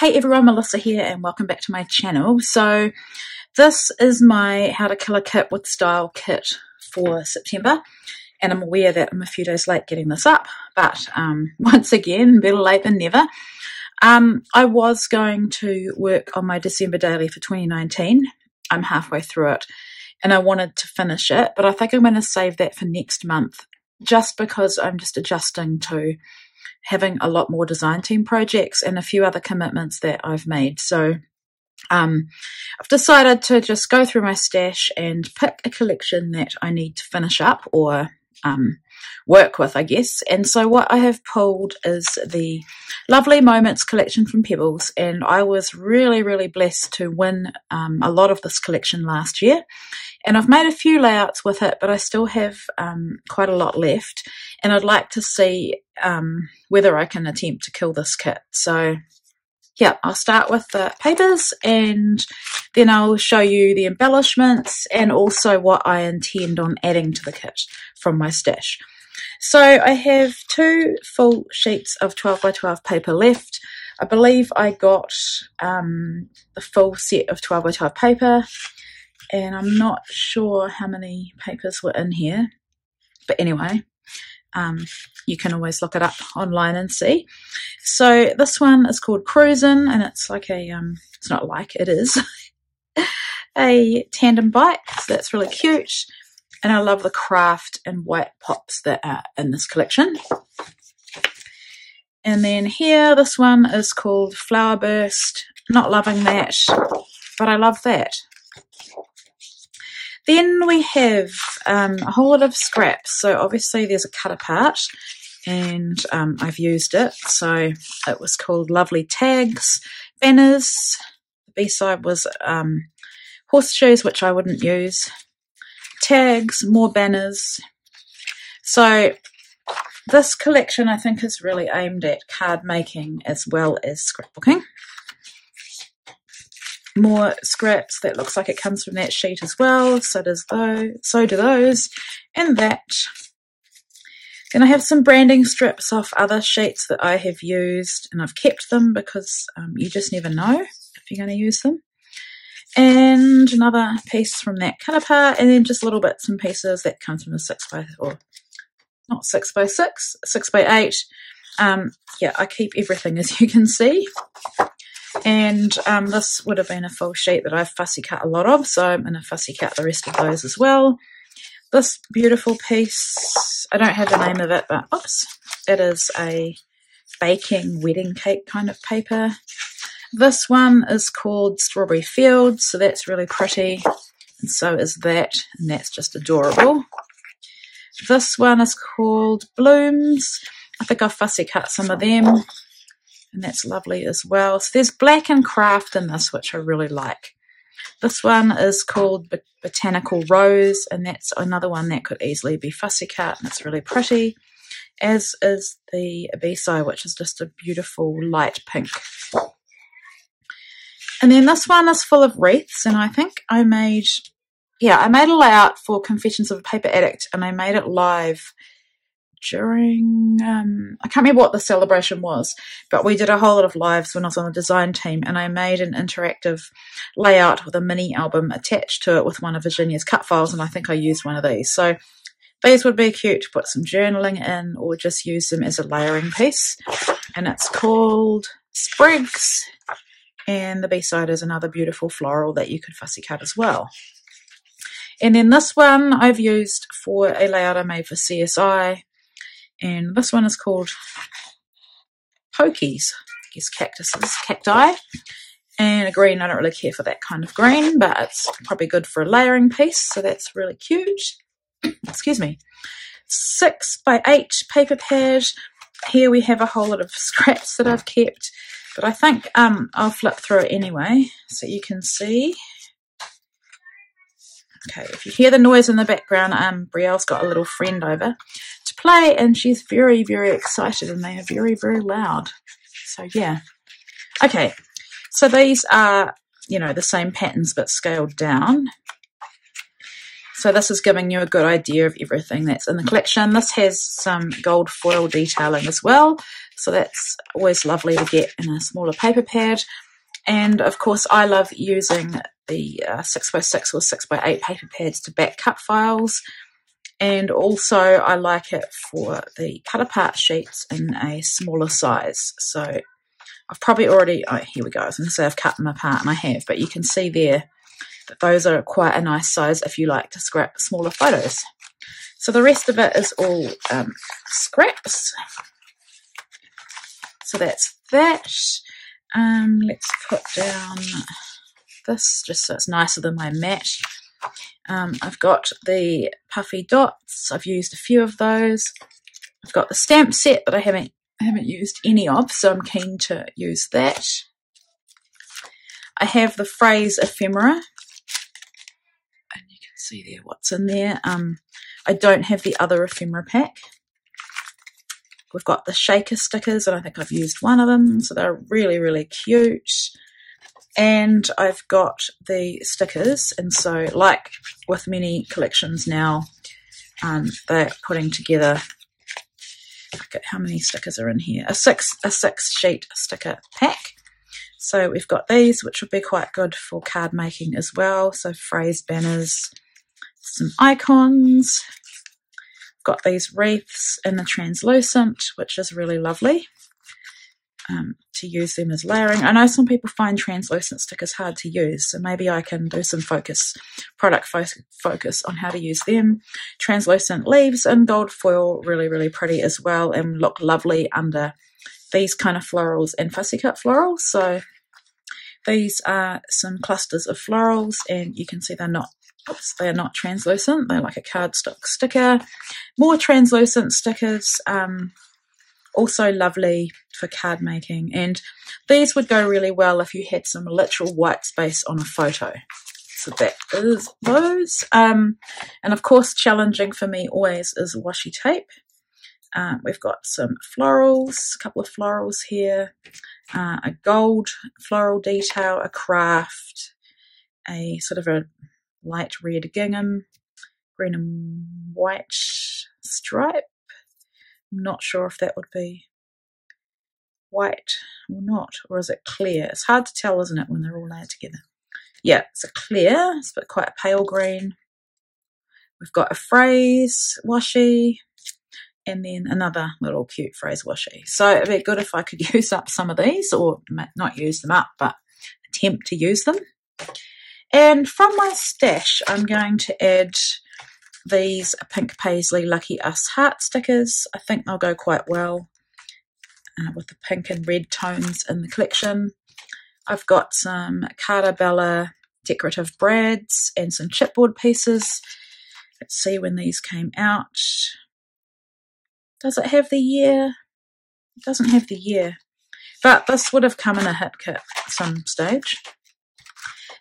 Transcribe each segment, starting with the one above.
Hey everyone, Melissa here and welcome back to my channel. So this is my How to Kill a Kit with Style kit for September, and I'm aware that I'm a few days late getting this up, but once again, better late than never. I was going to work on my December daily for 2019. I'm halfway through it and I wanted to finish it, but I think I'm going to save that for next month just because I'm just adjusting to having a lot more design team projects and a few other commitments that I've made. So I've decided to just go through my stash and pick a collection that I need to finish up or work with, I guess. And so what I have pulled is the Lovely Moments collection from Pebbles, and I was really blessed to win a lot of this collection last year, and I've made a few layouts with it, but I still have quite a lot left, and I'd like to see whether I can attempt to kill this kit. So yeah, I'll start with the papers and then I'll show you the embellishments and also what I intend on adding to the kit from my stash. So I have two full sheets of 12 by 12 paper left. I believe I got the full set of 12 by 12 paper, and I'm not sure how many papers were in here, but anyway, you can always look it up online and see. So this one is called Cruisin', and it's like a it's not like, it is a tandem bike, so that's really cute, and I love the craft and white pops that are in this collection. And then here, this one is called Flower Burst. Not loving that, but I love that. Then we have a whole lot of scraps. So obviously there's a cut apart, and I've used it. So it was called Lovely Tags, Banners. The B-side was Horseshoes, which I wouldn't use. Tags, more banners. So this collection I think is really aimed at card making as well as scrapbooking. More scraps. That looks like it comes from that sheet as well, so do those and that. Then I have some branding strips off other sheets that I have used, and I've kept them because you just never know if you're going to use them. And another piece from that cut apart, and then just little bits and pieces that comes from the 6x8. Yeah, I keep everything, as you can see. And this would have been a full sheet that I've fussy cut a lot of, so I'm going to fussy cut the rest of those as well. This beautiful piece, I don't have the name of it, but oops, it is a baking wedding cake kind of paper. This one is called Strawberry Fields, so that's really pretty, and so is that, and that's just adorable. This one is called Blooms. I think I've fussy cut some of them, and that's lovely as well. So there's black and craft in this, which I really like. This one is called Botanical Rose, and that's another one that could easily be fussy cut, and it's really pretty, as is the B-side, which is just a beautiful light pink. And then this one is full of wreaths, and I think I made, yeah, I made a layout for Confessions of a Paper Addict, and I made it live during I can't remember what the celebration was, but we did a whole lot of lives when I was on the design team, and I made an interactive layout with a mini album attached to it with one of Virginia's cut files, and I think I used one of these. So these would be cute to put some journaling in or just use them as a layering piece, and it's called Sprigs, and the B-side is another beautiful floral that you could fussy cut as well. And then this one I've used for a layout I made for CSI, and this one is called Pokies, I guess cacti, and a green. I don't really care for that kind of green, but it's probably good for a layering piece, so that's really cute. Excuse me. 6x8 paper pad. Here we have a whole lot of scraps that I've kept, but I think I'll flip through it anyway so you can see. Okay, if you hear the noise in the background, Brielle's got a little friend over to play, and she's very excited, and they are very loud. So yeah. Okay, so these are, you know, the same patterns but scaled down. So this is giving you a good idea of everything that's in the collection. This has some gold foil detailing as well. So that's always lovely to get in a smaller paper pad. And of course I love using the 6x6 or 6x8 paper pads to back cut files. And also I like it for the cut apart sheets in a smaller size. So I've probably already, oh, here we go. I was going to say I've cut them apart, and I have, but you can see there that those are quite a nice size if you like to scrap smaller photos. So the rest of it is all scraps. So that's that. Let's put down this just so it's nicer than my mat. I've got the puffy dots. I've used a few of those. I've got the stamp set that I haven't used any of, so I'm keen to use that. I have the phrase ephemera, and you can see there what's in there. I don't have the other ephemera pack. We've got the shaker stickers, and I think I've used one of them, so they're really, really cute. And I've got the stickers, and so like with many collections now, they're putting together, look at how many stickers are in here, a six sheet sticker pack. So we've got these, which would be quite good for card making as well. So phrase banners, some icons. Got these wreaths in the translucent, which is really lovely to use them as layering. I know some people find translucent stickers hard to use, so maybe I can do some product focus on how to use them. Translucent leaves and gold foil, really, really pretty as well, and look lovely under these kind of florals and fussy cut florals. So these are some clusters of florals, and you can see they're not, oops, they're not translucent, they're like a cardstock sticker. More translucent stickers, also lovely for card making, and these would go really well if you had some literal white space on a photo. So that is those. And of course challenging for me always is washi tape. We've got some florals, a couple of florals here, a gold floral detail, a craft, a sort of a light red gingham, green and white stripe. I'm not sure if that would be white or not, or is it clear? It's hard to tell, isn't it, when they're all layered together. Yeah, it's a clear, it's but quite a pale green. We've got a phrase washi, and then another little cute phrase washi. So it'd be good if I could use up some of these, or not use them up, but attempt to use them. And from my stash, I'm going to add these Pink Paisley Lucky Us heart stickers. I think they'll go quite well with the pink and red tones in the collection. I've got some Carabella decorative brads and some chipboard pieces. Let's see when these came out. Does it have the year? It doesn't have the year. But this would have come in a hit kit at some stage.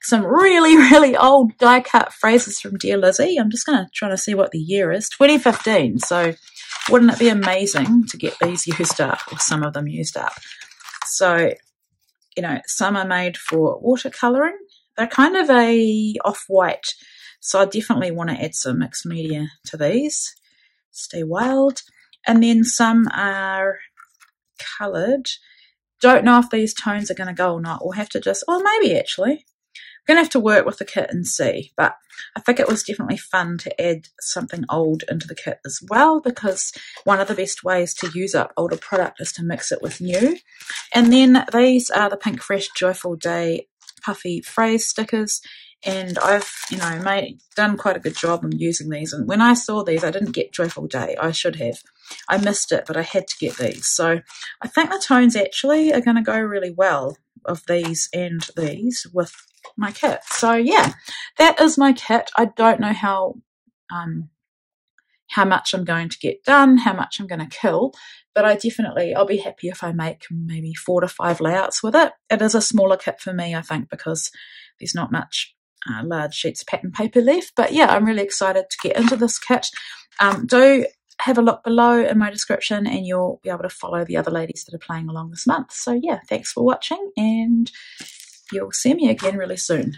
Some really, really old die-cut phrases from Dear Lizzie. I'm just going to try to see what the year is. 2015, so wouldn't it be amazing to get these used up, or some of them used up? So, you know, some are made for watercolouring. They're kind of a off-white, so I definitely want to add some mixed media to these. Stay wild. And then some are coloured. Don't know if these tones are going to go or not. We'll have to just, oh, maybe actually. Gonna have to work with the kit and see, but I think it was definitely fun to add something old into the kit as well, because one of the best ways to use up older product is to mix it with new. And then these are the Pink Fresh Joyful Day puffy phrase stickers, and I've, you know, done quite a good job in using these. And when I saw these, I didn't get Joyful Day. I should have. I missed it, but I had to get these. So I think the tones actually are going to go really well of these and these with my kit. So yeah, that is my kit. I don't know how much I'm going to get done, how much I'm going to kill, but I'll be happy if I make maybe 4 to 5 layouts with it. It is a smaller kit for me, I think, because there's not much large sheets of pattern paper left. But yeah, I'm really excited to get into this kit. Do have a look below in my description, and you'll be able to follow the other ladies that are playing along this month. So yeah, thanks for watching, and you'll see me again really soon.